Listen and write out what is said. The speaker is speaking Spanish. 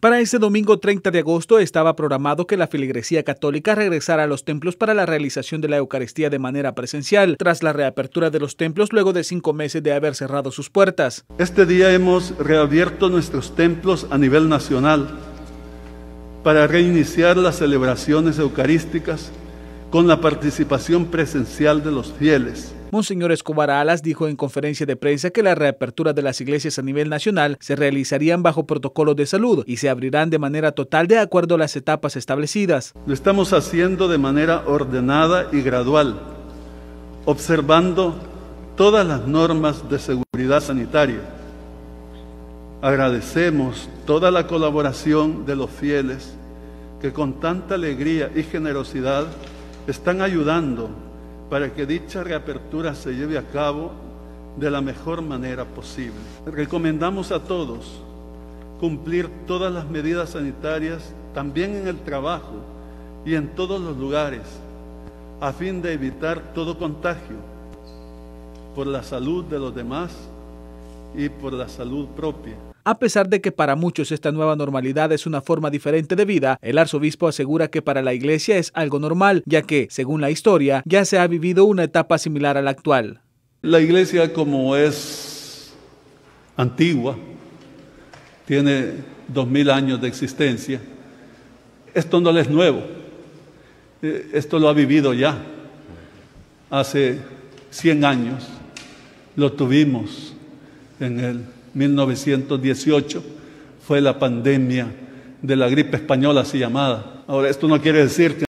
Para este domingo 30 de agosto estaba programado que la Feligresía Católica regresara a los templos para la realización de la Eucaristía de manera presencial, tras la reapertura de los templos luego de 5 meses de haber cerrado sus puertas. Este día hemos reabierto nuestros templos a nivel nacional para reiniciar las celebraciones eucarísticas con la participación presencial de los fieles. Monseñor Escobar Alas dijo en conferencia de prensa que la reapertura de las iglesias a nivel nacional se realizarían bajo protocolos de salud y se abrirán de manera total de acuerdo a las etapas establecidas. Lo estamos haciendo de manera ordenada y gradual, observando todas las normas de seguridad sanitaria. Agradecemos toda la colaboración de los fieles que con tanta alegría y generosidad están ayudando para que dicha reapertura se lleve a cabo de la mejor manera posible. Recomendamos a todos cumplir todas las medidas sanitarias, también en el trabajo y en todos los lugares, a fin de evitar todo contagio, por la salud de los demás y por la salud propia. A pesar de que para muchos esta nueva normalidad es una forma diferente de vida, el arzobispo asegura que para la iglesia es algo normal, ya que, según la historia, ya se ha vivido una etapa similar a la actual. La iglesia, como es antigua, tiene 2000 años de existencia, esto no le es nuevo, esto lo ha vivido ya. Hace 100 años lo tuvimos en el 1918, fue la pandemia de la gripe española así llamada. Ahora, esto no quiere decir que